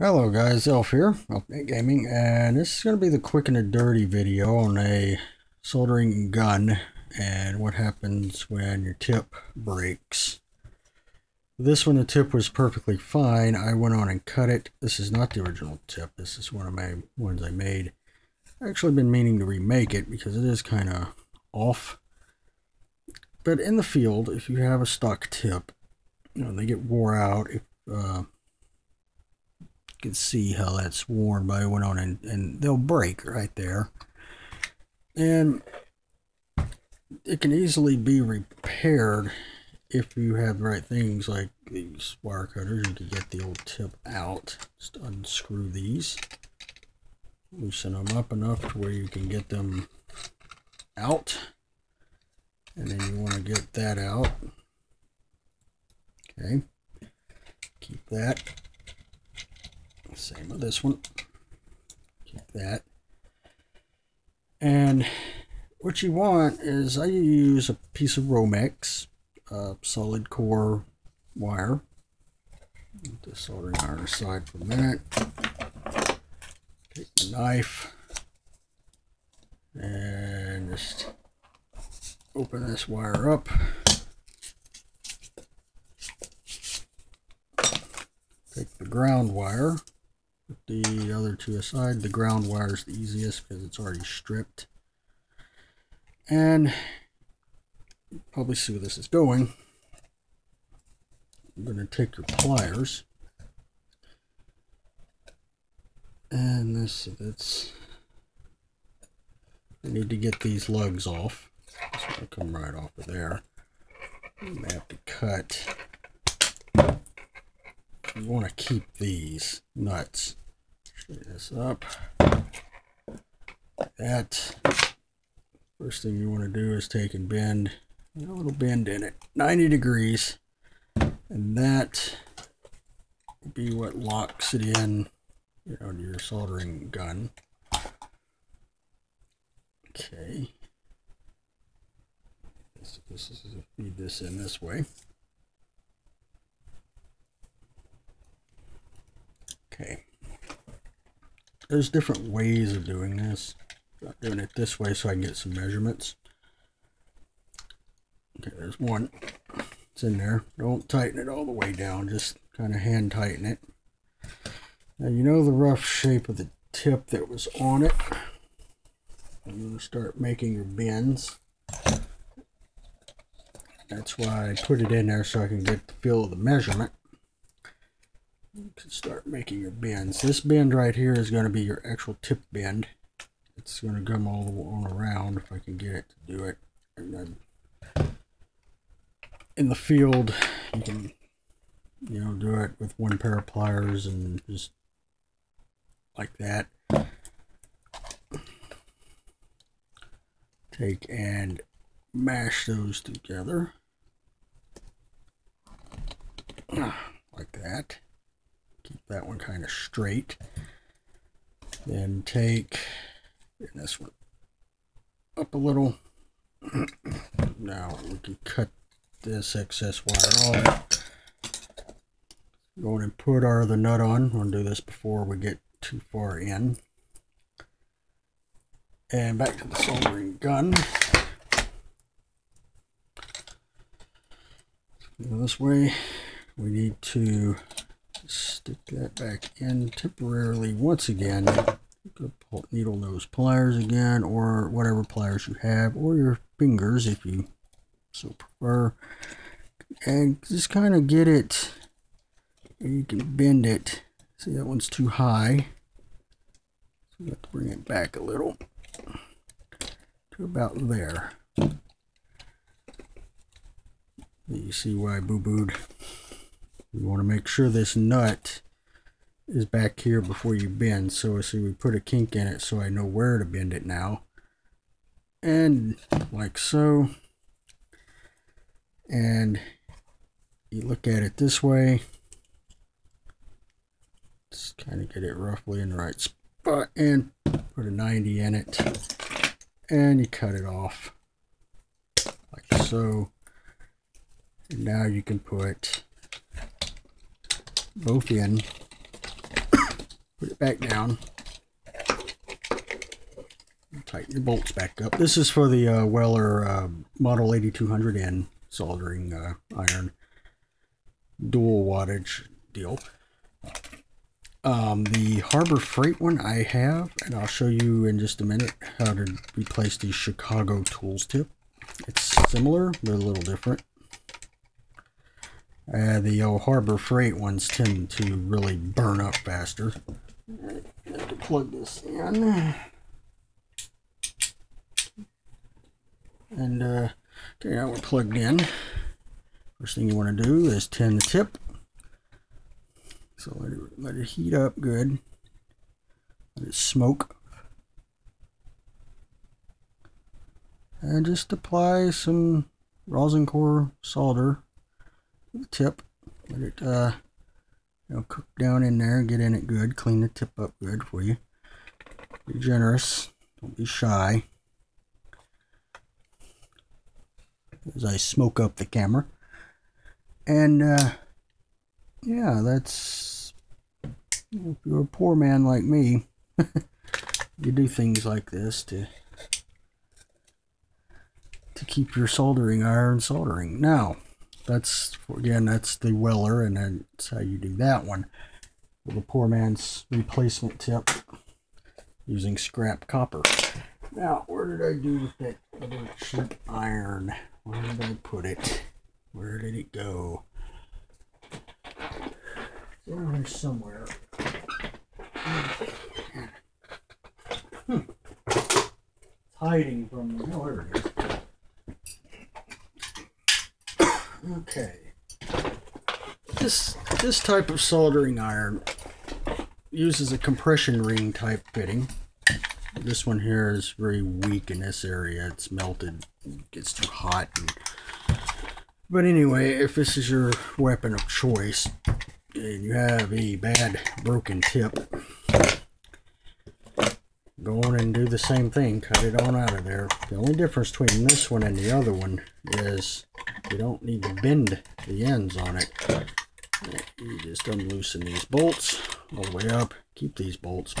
Hello guys, Elf here, Elf Gaming, and this is going to be the quick and the dirty video on a soldering gun and what happens when your tip breaks. This one, the tip was perfectly fine. I went on and cut it. This is not the original tip. This is one of my ones I made. I've actually been meaning to remake it because it is kind of off. But in the field, if you have a stock tip, you know, they get wore out. If, can see how that's worn, but I went on and they'll break right there, and it can easily be repaired if you have the right things like these wire cutters. You can get the old tip out, just unscrew these, loosen them up enough to where you can get them out, and then you want to get that out. Okay, keep that. Same with this one, keep that. And what you want is, I use a piece of Romex solid core wire. Put the soldering iron aside for a minute. Take the knife and just open this wire up. Take the ground wire. Put the other two aside. The ground wire is the easiest because it's already stripped. And you probably see where this is going. I'm going to take your pliers. And that's... I need to get these lugs off. It's going to come right off of there. You may have to cut. You want to keep these nuts. Straighten this up. That first thing you want to do is take and bend a little bend in it, 90 degrees, and that will be what locks it in, you know, to your soldering gun. Okay. This is feed this in this way. Okay, there's different ways of doing this. I'm doing it this way so I can get some measurements. Okay, there's one. It's in there. Don't tighten it all the way down. Just kind of hand tighten it. Now you know the rough shape of the tip that was on it. I'm going to start making your bends. That's why I put it in there so I can get the feel of the measurement. You can start making your bends. This bend right here is going to be your actual tip bend. It's going to come all the way around if I can get it to do it. And then in the field, you can, you know, do it with one pair of pliers and just like that. Take and mash those together like that. Keep that one kind of straight. Then take this one up a little. Now we can cut this excess wire off. Go ahead and put our other nut on. We'll do this before we get too far in. And back to the soldering gun. Go this way. We need to stick that back in temporarily once again. You could pull needle nose pliers again, or whatever pliers you have, or your fingers if you so prefer, and just kind of get it. You can bend it. See, that one's too high, so you have to bring it back a little to about there. You see why I boo-booed. You want to make sure this nut is back here before you bend. So see, we put a kink in it so I know where to bend it now. And like so. And you look at it this way. Just kind of get it roughly in the right spot and put a 90 in it. And you cut it off like so. And now you can put both in Put it back down. Tighten your bolts back up. This is for the Weller Model 8200N soldering iron. Dual wattage deal. The Harbor Freight one I have, and I'll show you in just a minute how to replace the Chicago Tools tip. It's similar, but a little different. The Harbor Freight ones tend to really burn up faster. Plug this in. And, okay, now we're plugged in. First thing you want to do is tin the tip. So let it heat up good. Let it smoke. And just apply some rosin core solder to the tip. Let it cook down in there, get in it good, clean the tip up good for you. Be generous, don't be shy. As I smoke up the camera. And yeah, that's, if you're a poor man like me, you do things like this to keep your soldering iron soldering. Now, that's, again, that's the Weller, and that's how you do that one. Well, the poor man's replacement tip using scrap copper. Now, where did I do with that other cheap iron? Where did I put it? Where did it go? It's over here somewhere. It's hiding from me. Oh, there it is. Okay. This type of soldering iron uses a compression ring type fitting. This one here is very weak in this area. It's melted, it gets too hot. But anyway, if this is your weapon of choice and you have a bad broken tip, go on and do the same thing. Cut it on out of there. The only difference between this one and the other one is you don't need to bend the ends on it. You just unloosen these bolts all the way up. Keep these bolts.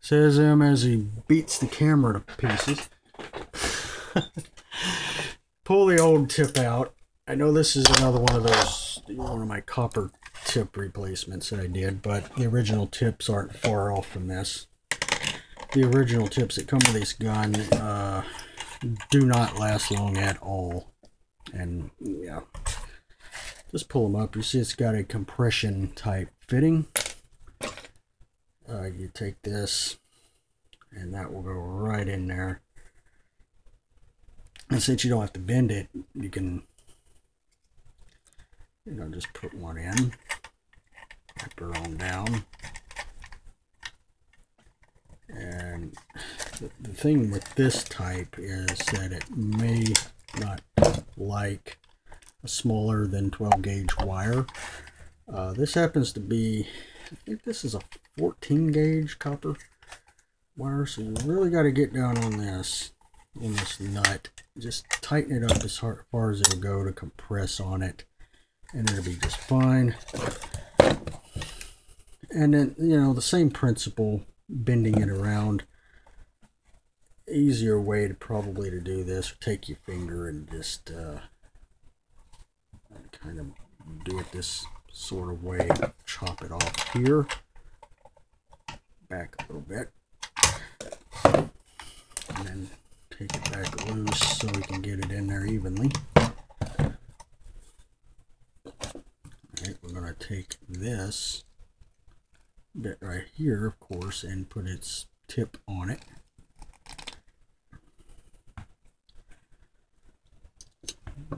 Says him as he beats the camera to pieces. Pull the old tip out. I know this is another one of those, one of my copper tip replacements that I did, but the original tips aren't far off from this. The original tips that come with this gun do not last long at all. And yeah, just pull them up. You see it's got a compression type fitting. You take this, and that will go right in there. And since you don't have to bend it, you can, you know, just put one in, put her on down. And the thing with this type is that it may not like a smaller than 12 gauge wire. This happens to be, I think this is a 14 gauge copper wire, so you really got to get down on this, in this nut. Just tighten it up as far as it'll go to compress on it, and it'll be just fine. And then, you know, the same principle, bending it around. Easier way to probably to do this, take your finger and just kind of do it this sort of way, chop it off here, back a little bit, and then take it back loose so we can get it in there evenly. Alright, we're going to take this bit right here, of course, and put its tip on it.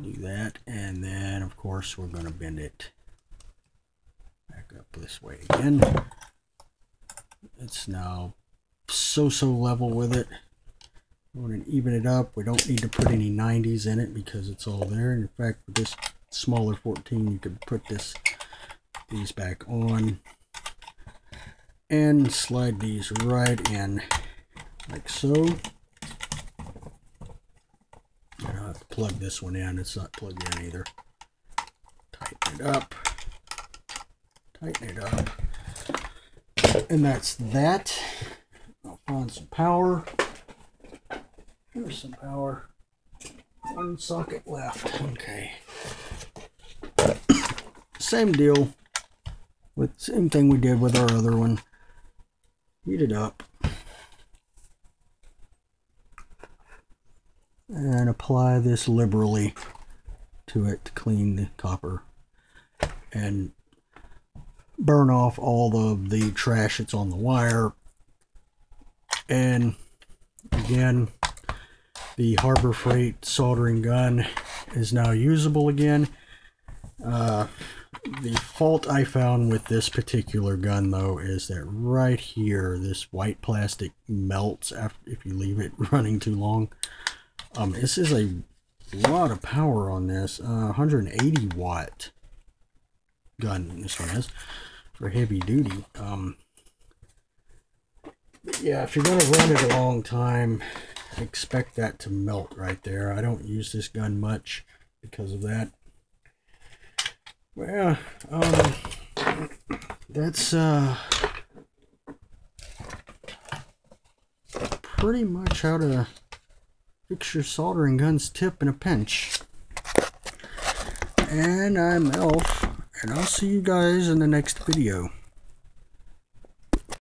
Do that, and then, of course, we're going to bend it back up this way again. It's now so level with it. We want to even it up. We don't need to put any 90s in it because it's all there. And in fact, with this smaller 14, you could put these back on and slide these right in like so. I don't have to plug this one in. It's not plugged in either. Tighten it up. Tighten it up. And that's that. I'll find some power. There's some power. One socket left. Okay. Same deal. With same thing we did with our other one. Heat it up. And apply this liberally to it to clean the copper and burn off all of the trash that's on the wire. And again, the Harbor Freight soldering gun is now usable again. The fault I found with this particular gun, though, is that right here, this white plastic melts after, if you leave it running too long. This is a lot of power on this. 180 watt gun, this one is, for heavy duty. Yeah, if you're going to run it a long time, expect that to melt right there. I don't use this gun much because of that. Well, that's pretty much how to fix your soldering gun's tip in a pinch. And I'm Elf, and I'll see you guys in the next video.